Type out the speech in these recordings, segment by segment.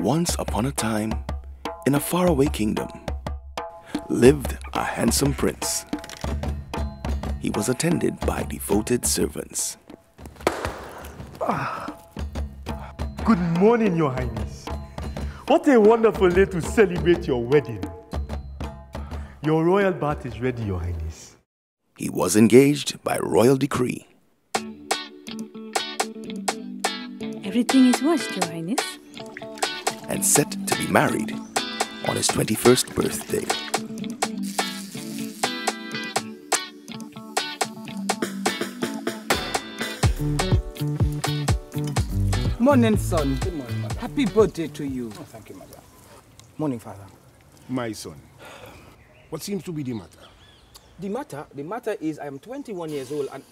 Once upon a time, in a faraway kingdom, lived a handsome prince. He was attended by devoted servants. Good morning, Your Highness. What a wonderful day to celebrate your wedding. Your royal bath is ready, Your Highness. He was engaged by royal decree. Everything is washed, Your Highness. And set to be married on his 21st birthday. Morning, son. Good morning, madam. Happy birthday to you. Oh, thank you, madam. Morning, father. My son, what seems to be the matter? The matter is I am 21 years old and...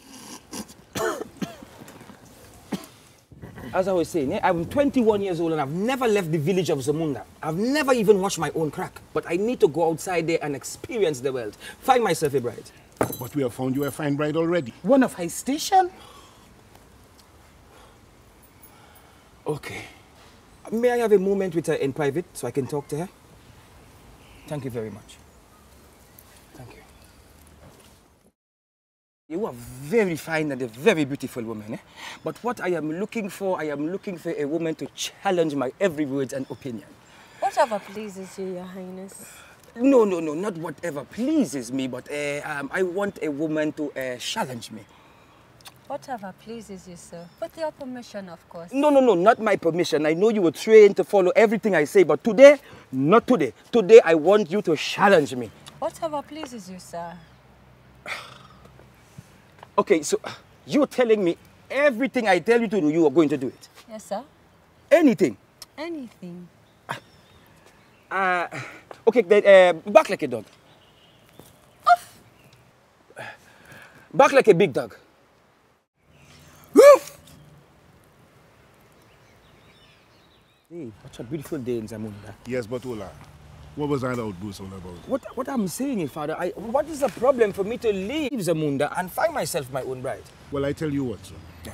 As I was saying, I'm 21 years old and I've never left the village of Zamunda. I've never even watched my own crack. But I need to go outside there and experience the world. Find myself a bride. But we have found you a fine bride already. One of high station? Okay. May I have a moment with her in private so I can talk to her? Thank you very much. Thank you. You are very fine and a very beautiful woman, eh? But what I am looking for a woman to challenge my every word and opinion. Whatever pleases you, Your Highness. No, not whatever pleases me, but I want a woman to challenge me. Whatever pleases you, sir. With your permission, of course. No, not my permission. I know you were trained to follow everything I say, but today, not today. Today, I want you to challenge me. Whatever pleases you, sir. Okay, so you're telling me everything I tell you to do, you are going to do it? Yes, sir. Anything? Anything. Okay, then back like a dog. Off. Back like a big dog. Woof! Hey, what a beautiful day in Zamunda. Yes, but Ola, what was that outburst all about? What I'm saying, Father, what is the problem for me to leave Zamunda and find myself my own bride? Well, I tell you what, son. Yeah.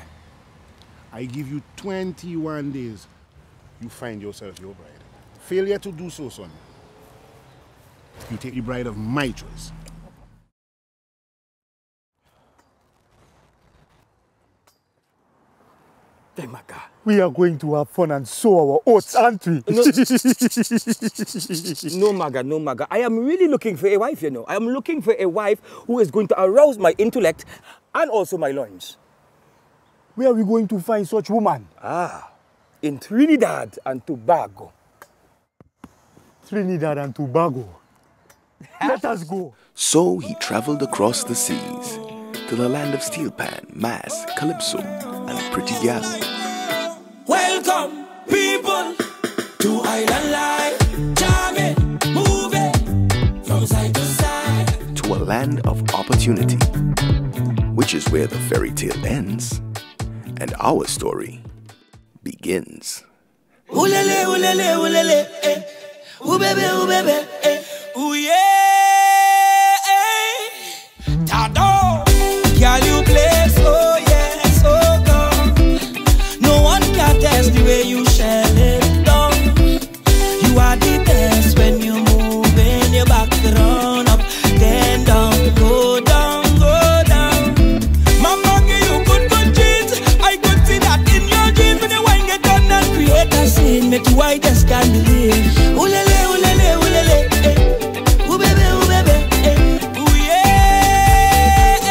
I give you 21 days, you find yourself your bride. Failure to do so, son, you take the bride of my choice. We are going to have fun and sow our oats, aren't we? No, Maga. I am really looking for a wife, you know. I am looking for a wife who is going to arouse my intellect and also my loins. Where are we going to find such woman? In Trinidad and Tobago. Trinidad and Tobago. Let us go. So he traveled across the seas to the land of Steel Pan, Mass, Calypso, and Pretty Gal. Welcome, people, to Island Life. Jam it, move it, from side to side. To a land of opportunity, which is where the fairy tale ends, and our story begins. Ulele, ulele, ulele, eh. Ubebe, ubebe, eh. Uye, eh. Tado, can you play so? That's the way you shell it down. You are the best when you move in your back, run up, then down, go down, go down. Mama, you good jeans. I could see that in your jeans. When you wine get done and create a scene, make you I just can't believe. Ulele, ulele, ulele, eh. Ubebe, ubebe, eh. Ooh, yeah, eh.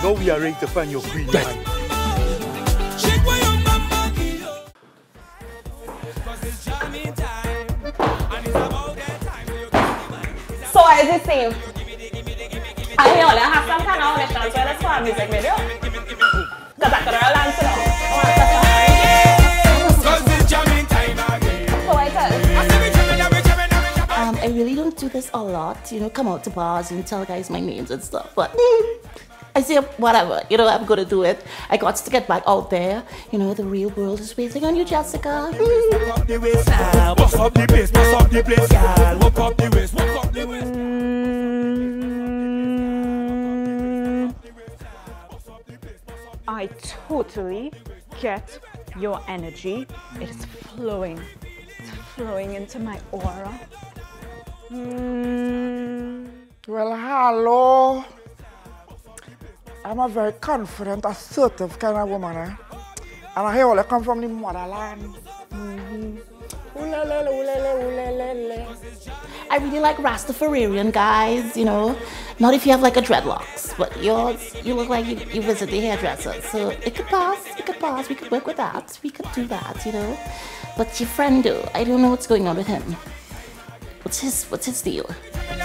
Girl, we are ready to find your queen. Yes. So what is it saying? I hear all I have some kind of national service for music video. Because I could all answer now. I really don't do this a lot, you know, come out to bars and tell guys my names and stuff, but I say, whatever, you know, I'm gonna do it. I got to get back out there. You know, the real world is waiting on you, Jessica. totally get your energy. It's flowing into my aura. Well, hello. I'm a very confident, assertive kind of woman, eh? And I hear all I come from the motherland. I really like Rastafarian guys, you know. Not if you have like a dreadlocks, but yours, you look like you visit the hairdresser. So it could pass, we could work with that, we could do that, you know. But your friend though, I don't know what's going on with him. What's his deal? What's going on?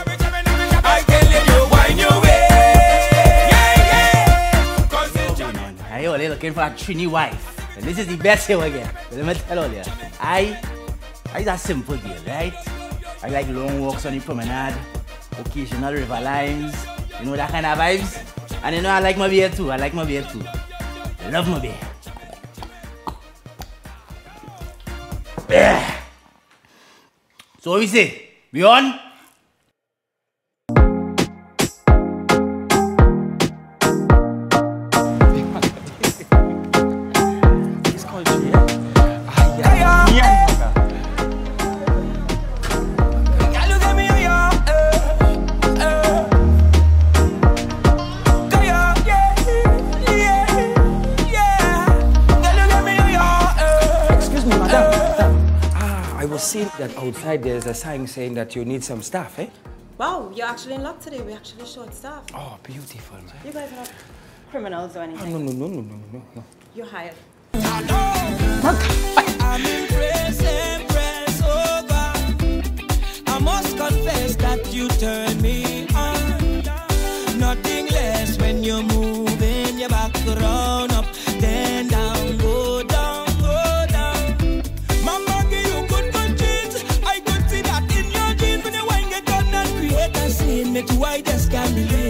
I only looking for a Trini wife. And this is the best show again. Let me tell you, I that simple girl, right? I like long walks on the promenade, occasional river lines, you know, that kind of vibes. And you know, I like my beer too. I love my beer. So what we say? We on? That outside there's a sign saying that you need some staff, eh? Wow, you're actually in luck today. We're actually short staff. Oh, beautiful, man. You guys are not criminals or anything. Oh, no. You're hired. I'm impressed, over. I must confess that you turn me on. Nothing less when you're moving your back around, up, then down, go down. Make you white as can be. Ulele,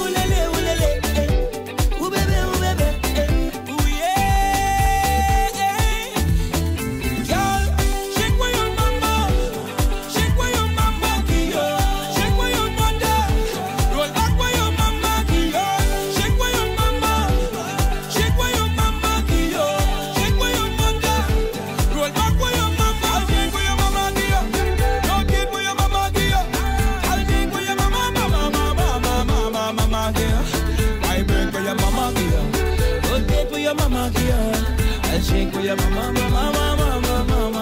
ulele, ulele, eh. Ubebe, ubebe, eh. Ooh, girl, shake where your mama, shake where your mama kiyo, shake where your mother, roll out where your mama kiyo, shake where your mama, shake where your mama kiyo, shake where your mother, roll out where your mama, shake where your mama kiyo, don't get where your mama kiyo. I break for your mama girl. Go date for your mama girl. I shake for your mama,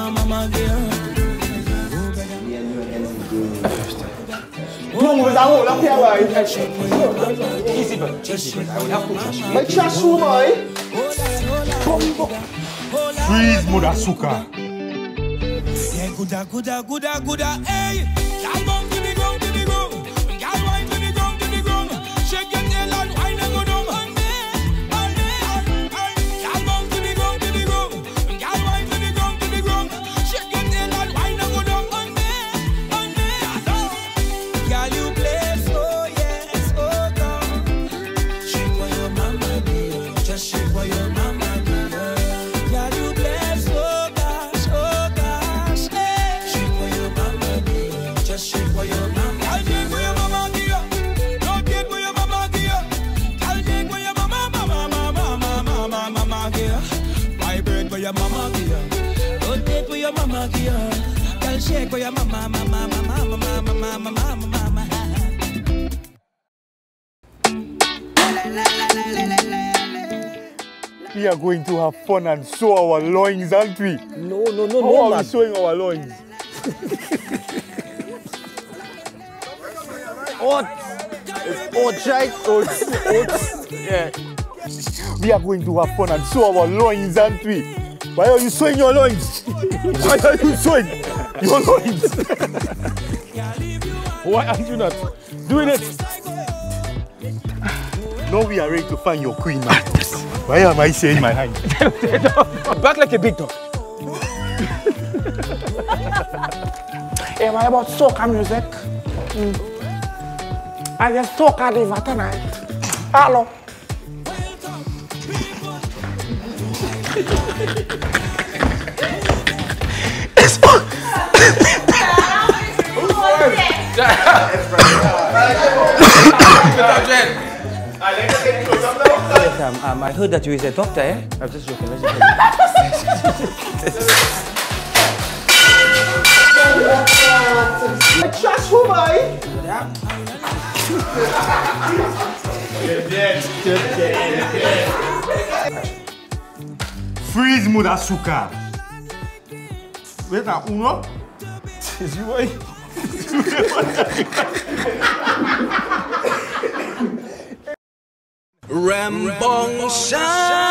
mama girl. No, but I won't have to arrive and shake for your mama. Easy, but I will have to trust you. My trust you, boy. Freeze, mother sucker. Yeah, gooda, hey. We are going to have fun and show our loins, aren't we? No. How are we showing our loins? Oats, right? Oats. Yeah. We are going to have fun and show our loins, aren't we? Why are you showing your loins? Why are you showing your loins? Why aren't you not doing it? Now we are ready to find your queen, man. Why am I saying my hand? Back like a big dog. Am I about soca music? I just soca diva tonight. Hello. It's I like to get close up now. Yes, I heard that you is a doctor, eh? I'm just joking. Let's joking. Trash woman! Freeze, Mudasuka! Wait a uno? Is you boy? Rambong Shah.